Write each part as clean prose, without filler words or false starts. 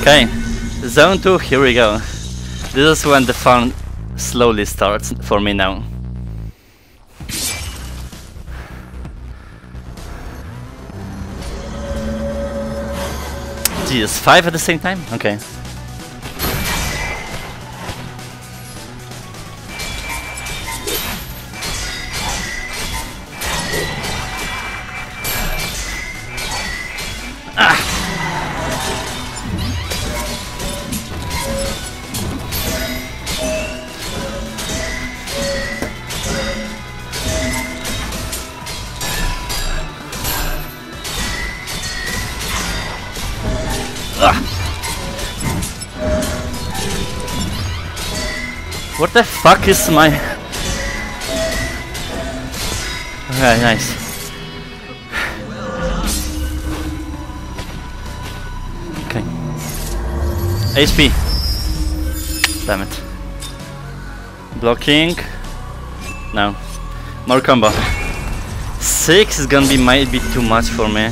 Okay, zone 2, here we go. This is when the fun slowly starts for me now. Jeez, 5 at the same time? Okay. What the fuck is my... Okay, nice. Okay. HP. Damn it. Blocking. No. More combo. 6 is gonna be maybe too much for me.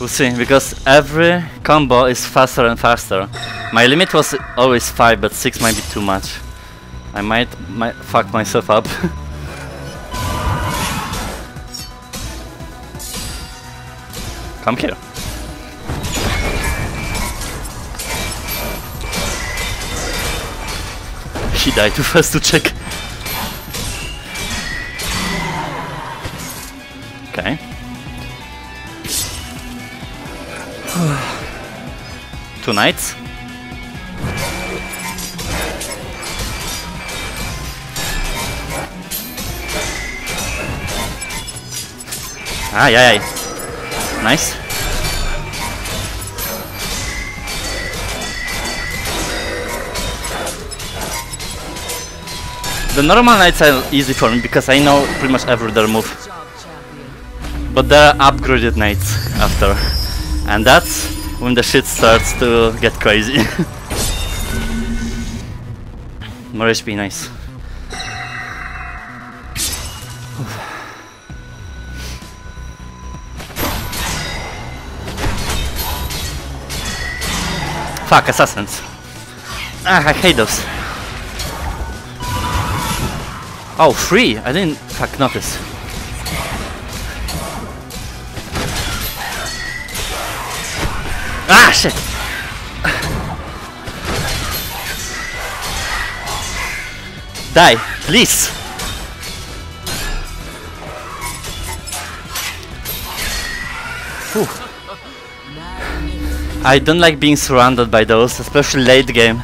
We'll see, because every combo is faster and faster. My limit was always 5, but 6 might be too much. I might fuck myself up. Come here. She died too fast to check. Okay. Two knights. Aye, aye, aye. Nice. The normal knights are easy for me because I know pretty much every their move. But there are upgraded knights after. And that's when the shit starts to get crazy. More HP, nice. Fuck, assassins. Ah, I hate those. Oh, free! I didn't fuck notice. Ah, shit! Die, please! Whew. I don't like being surrounded by those, especially late game,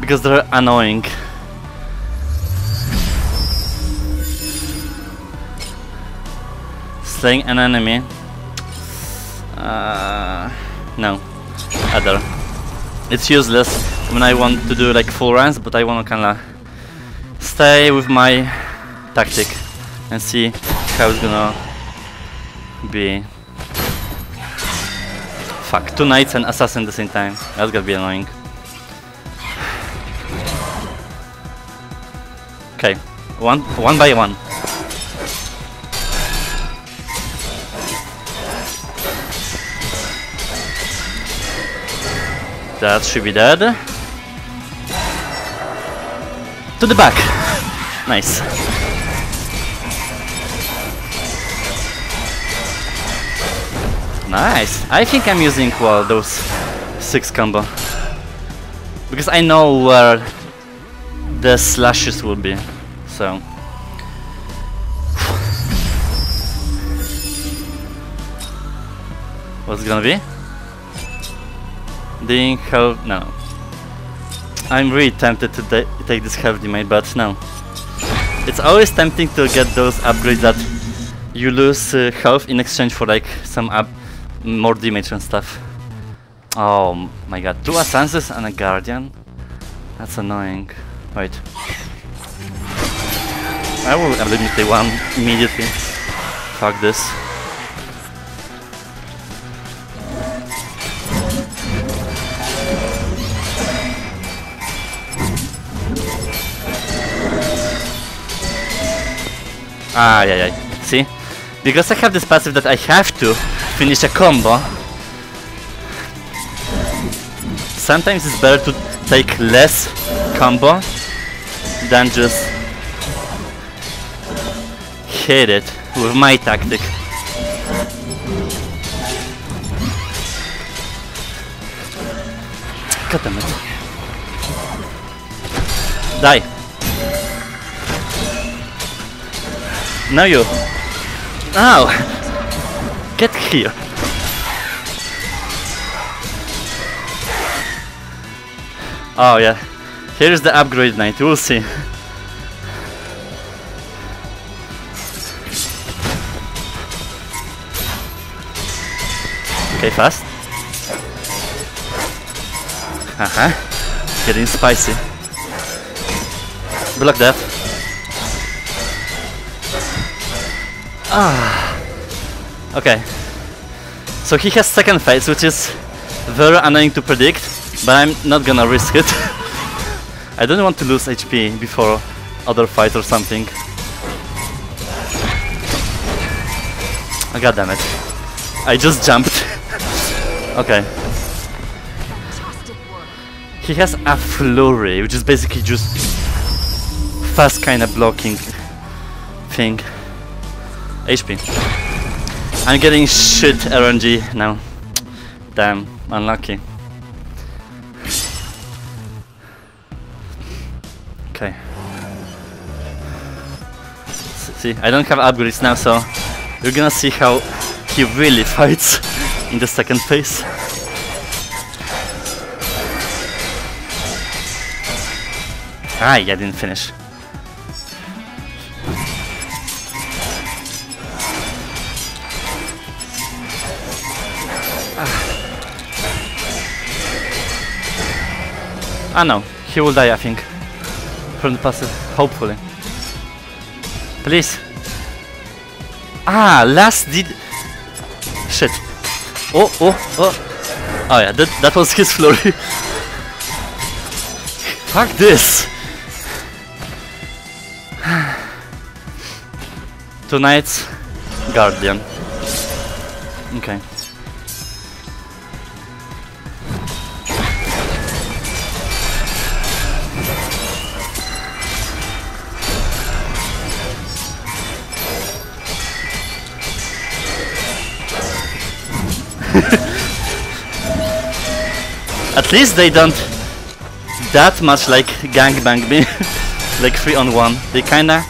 because they're annoying. Slaying an enemy? No, other. It's useless when I want to do like full runs, but I want to kinda stay with my tactic and see how it's gonna be. Fuck, two knights and assassin at the same time. That's gonna be annoying. Okay, one by one. That should be dead. To the back. Nice. Nice! I think I'm using well those 6 combo. Because I know where the slashes will be, so... What's it gonna be? Ding, hell, no. I'm really tempted to take this heavy mate, but no. It's always tempting to get those upgrades that you lose health in exchange for like some more damage and stuff. Oh my god, 2 assassins and a guardian? That's annoying. Wait. I will eliminate the one immediately. Fuck this. Ah, yeah, yeah. See? Because I have this passive that I have to finish a combo, sometimes it's better to take less combo than just hit it with my tactic. God damn it. Die. Now you. Ow! Get here. Oh yeah. Here's the upgrade knight, we'll see. Okay, fast. Haha, getting spicy. Block that. Ah. Okay. So he has second phase, which is very annoying to predict, but I'm not gonna risk it. I don't want to lose HP before other fight or something. Oh, God damn it. I just jumped. Okay. He has a flurry, which is basically just fast kind of blocking thing. HP. I'm getting shit RNG now. Damn, unlucky. Okay. See, I don't have upgrades now, so you're gonna see how he really fights in the second phase. Ah, yeah, I didn't finish. Ah no, he will die, I think. From the passive, hopefully. Please. Ah, last did... Shit. Oh, oh, oh. Oh yeah, that was his flurry. Fuck this. Tonight's Guardian. Okay. At least they don't that much like gangbang me. Like 3-on-1. They kinda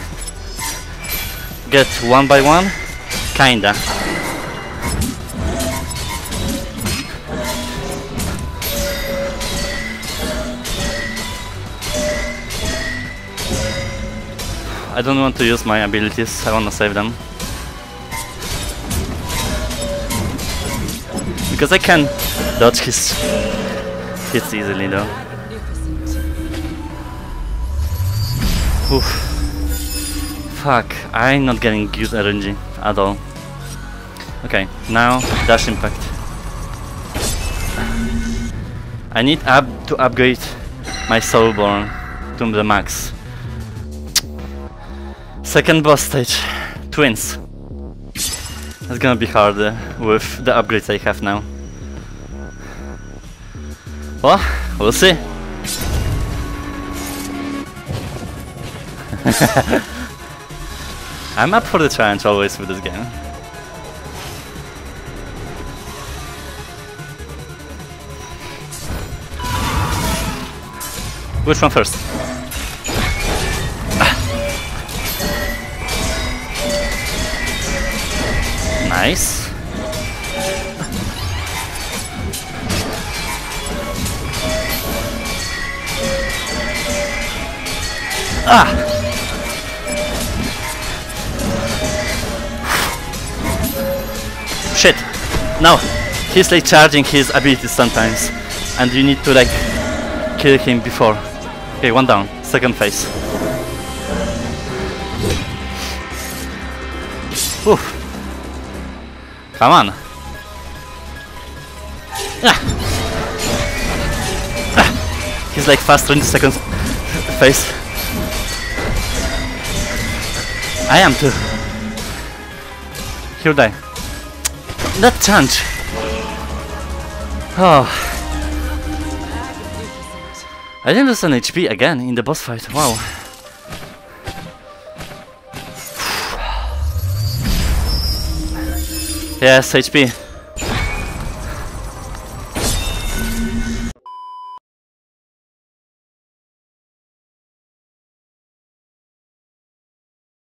get 1 by 1, kinda. I don't want to use my abilities, I wanna save them. Because I can dodge his hits easily though. Oof. Fuck, I'm not getting good RNG at all. Okay, now dash impact. I need to upgrade my Soulborn to the max. Second boss stage, twins. That's gonna be harder with the upgrades I have now. Well, we'll see. I'm up for the challenge always with this game. Which one first? Ah. Nice. Ah! Shit! No! He's like charging his abilities sometimes and you need to like kill him before. Okay, one down, second phase. Oof. Come on! Ah. Ah. He's like faster in the second phase. I am too. He'll die. That chance. Oh. I didn't lose an HP again in the boss fight, wow. Yes, HP.